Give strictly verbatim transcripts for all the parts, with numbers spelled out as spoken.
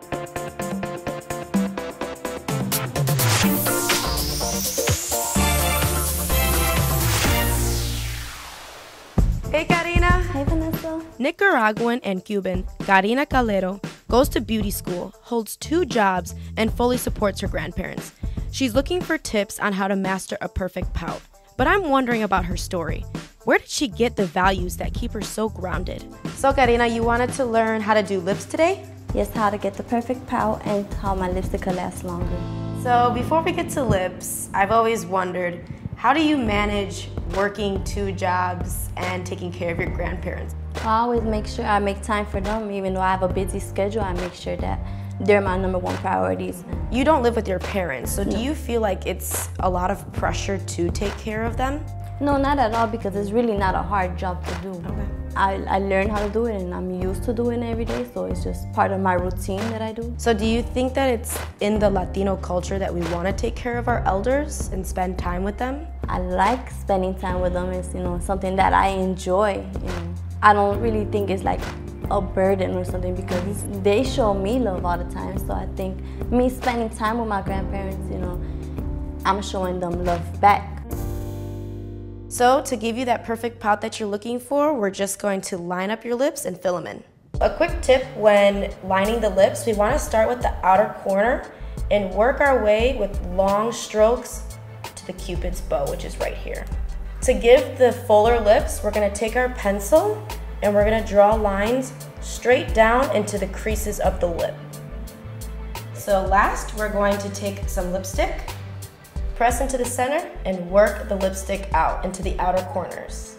Hey, Karina. Hey, Vanessa. Nicaraguan and Cuban, Karina Calero goes to beauty school, holds two jobs, and fully supports her grandparents. She's looking for tips on how to master a perfect pout. But I'm wondering about her story. Where did she get the values that keep her so grounded? So, Karina, you wanted to learn how to do lips today? Yes, how to get the perfect pout and how my lipstick could last longer. So, before we get to lips, I've always wondered, how do you manage working two jobs and taking care of your grandparents? I always make sure I make time for them. Even though I have a busy schedule, I make sure that they're my number one priorities. You don't live with your parents, so no. Do you feel like it's a lot of pressure to take care of them? No, not at all, because it's really not a hard job to do. Okay. I, I learned how to do it and I'm used to doing it every day, so it's just part of my routine that I do. So do you think that it's in the Latino culture that we want to take care of our elders and spend time with them? I like spending time with them. It's, you know, something that I enjoy. You know, I don't really think it's like a burden or something, because they show me love all the time. So I think me spending time with my grandparents, you know, I'm showing them love back. So to give you that perfect pout that you're looking for, we're just going to line up your lips and fill them in. A quick tip when lining the lips, we want to start with the outer corner and work our way with long strokes to the Cupid's bow, which is right here. To give the fuller lips, we're going to take our pencil and we're going to draw lines straight down into the creases of the lip. So last, we're going to take some lipstick, press into the center and work the lipstick out into the outer corners.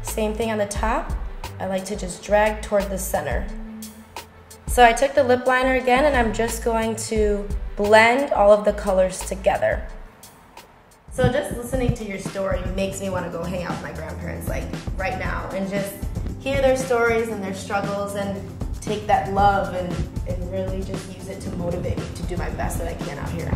Same thing on the top. I like to just drag toward the center. So I took the lip liner again and I'm just going to blend all of the colors together. So just listening to your story makes me want to go hang out with my grandparents like right now and just hear their stories and their struggles and take that love and, and really just use it to motivate me to do my best that I can out here.